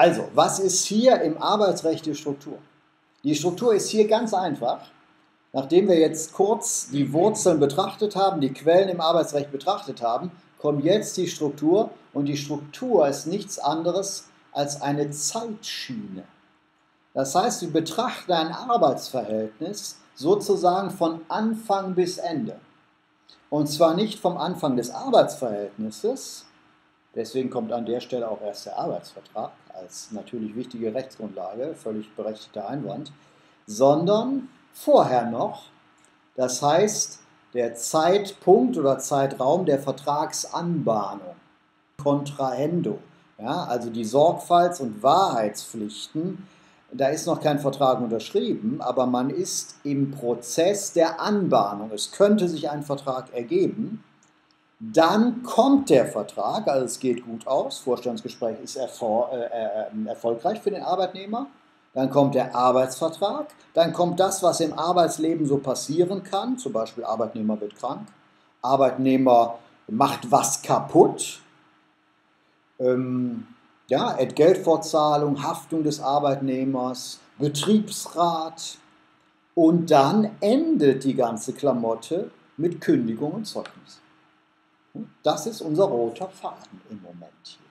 Also, was ist hier im Arbeitsrecht die Struktur? Die Struktur ist hier ganz einfach. Nachdem wir jetzt kurz die Wurzeln betrachtet haben, die Quellen im Arbeitsrecht betrachtet haben, kommt jetzt die Struktur. Und die Struktur ist nichts anderes als eine Zeitschiene. Das heißt, wir betrachten ein Arbeitsverhältnis sozusagen von Anfang bis Ende. Und zwar nicht vom Anfang des Arbeitsverhältnisses, deswegen kommt an der Stelle auch erst der Arbeitsvertrag als natürlich wichtige Rechtsgrundlage, völlig berechtigter Einwand, sondern vorher noch, das heißt der Zeitpunkt oder Zeitraum der Vertragsanbahnung, Contrahendo, ja, also die Sorgfalts- und Wahrheitspflichten. Da ist noch kein Vertrag unterschrieben, aber man ist im Prozess der Anbahnung. Es könnte sich ein Vertrag ergeben. Dann kommt der Vertrag, also es geht gut aus, Vorstandsgespräch ist erfolgreich für den Arbeitnehmer. Dann kommt der Arbeitsvertrag, dann kommt das, was im Arbeitsleben so passieren kann, zum Beispiel Arbeitnehmer wird krank, Arbeitnehmer macht was kaputt, ja, Entgeltfortzahlung, Haftung des Arbeitnehmers, Betriebsrat und dann endet die ganze Klamotte mit Kündigung und Zeugnis. Das ist unser roter Faden im Moment hier.